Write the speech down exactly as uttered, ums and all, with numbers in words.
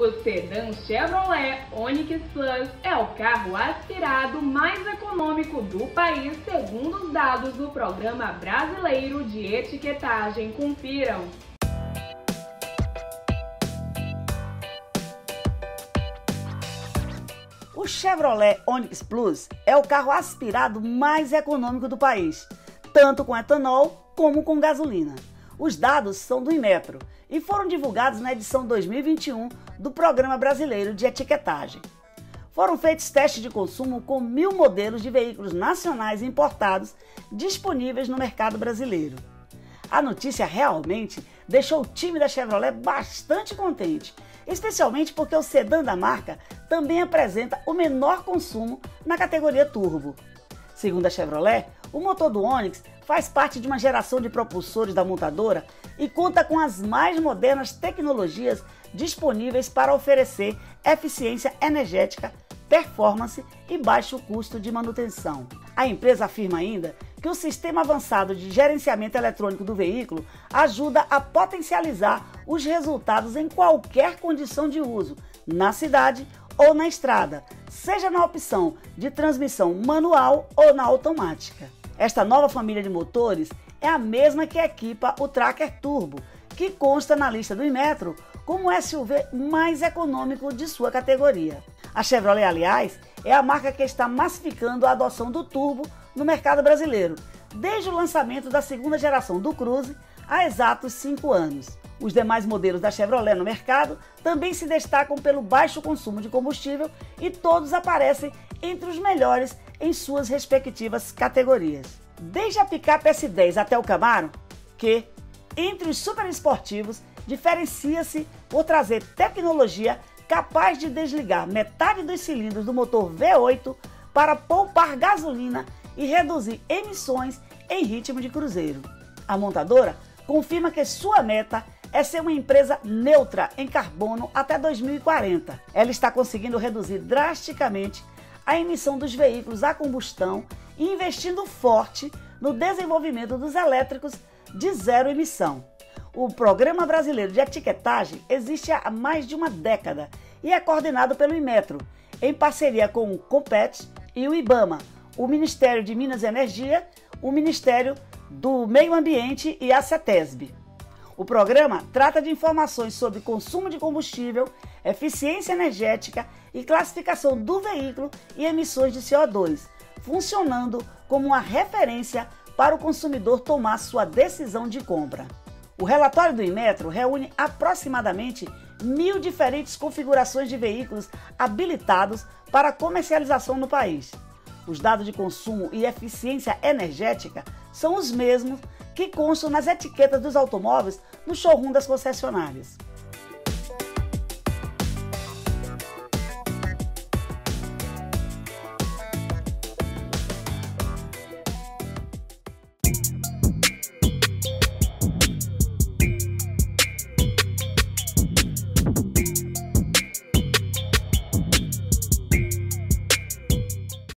O sedã Chevrolet Onix Plus é o carro aspirado mais econômico do país, segundo os dados do Programa Brasileiro de Etiquetagem. Confiram! O Chevrolet Onix Plus é o carro aspirado mais econômico do país, tanto com etanol como com gasolina. Os dados são do Inmetro e foram divulgados na edição dois mil e vinte e um do Programa Brasileiro de Etiquetagem. Foram feitos testes de consumo com mil modelos de veículos nacionais importados disponíveis no mercado brasileiro. A notícia realmente deixou o time da Chevrolet bastante contente, especialmente porque o sedã da marca também apresenta o menor consumo na categoria turbo. Segundo a Chevrolet, o motor do Onix faz parte de uma geração de propulsores da montadora e conta com as mais modernas tecnologias disponíveis para oferecer eficiência energética, performance e baixo custo de manutenção. A empresa afirma ainda que o sistema avançado de gerenciamento eletrônico do veículo ajuda a potencializar os resultados em qualquer condição de uso, na cidade ou na estrada, seja na opção de transmissão manual ou na automática. Esta nova família de motores é a mesma que equipa o Tracker Turbo, que consta na lista do Inmetro como o S U V mais econômico de sua categoria. A Chevrolet, aliás, é a marca que está massificando a adoção do turbo no mercado brasileiro, desde o lançamento da segunda geração do Cruze há exatos cinco anos. Os demais modelos da Chevrolet no mercado também se destacam pelo baixo consumo de combustível e todos aparecem entre os melhores em suas respectivas categorias. Desde a picape S dez até o Camaro, que, entre os superesportivos, diferencia-se por trazer tecnologia capaz de desligar metade dos cilindros do motor V oito para poupar gasolina e reduzir emissões em ritmo de cruzeiro. A montadora confirma que sua meta é ser uma empresa neutra em carbono até dois mil e quarenta. Ela está conseguindo reduzir drasticamente a emissão dos veículos a combustão e investindo forte no desenvolvimento dos elétricos de zero emissão. O Programa Brasileiro de Etiquetagem existe há mais de uma década e é coordenado pelo Inmetro, em parceria com o COPEC e o IBAMA, o Ministério de Minas e Energia, o Ministério do Meio Ambiente e a CETESB. O programa trata de informações sobre consumo de combustível, eficiência energética e classificação do veículo e emissões de C O dois, funcionando como uma referência para o consumidor tomar sua decisão de compra. O relatório do Inmetro reúne aproximadamente mil diferentes configurações de veículos habilitados para comercialização no país. Os dados de consumo e eficiência energética são os mesmos que constam nas etiquetas dos automóveis no showroom das concessionárias.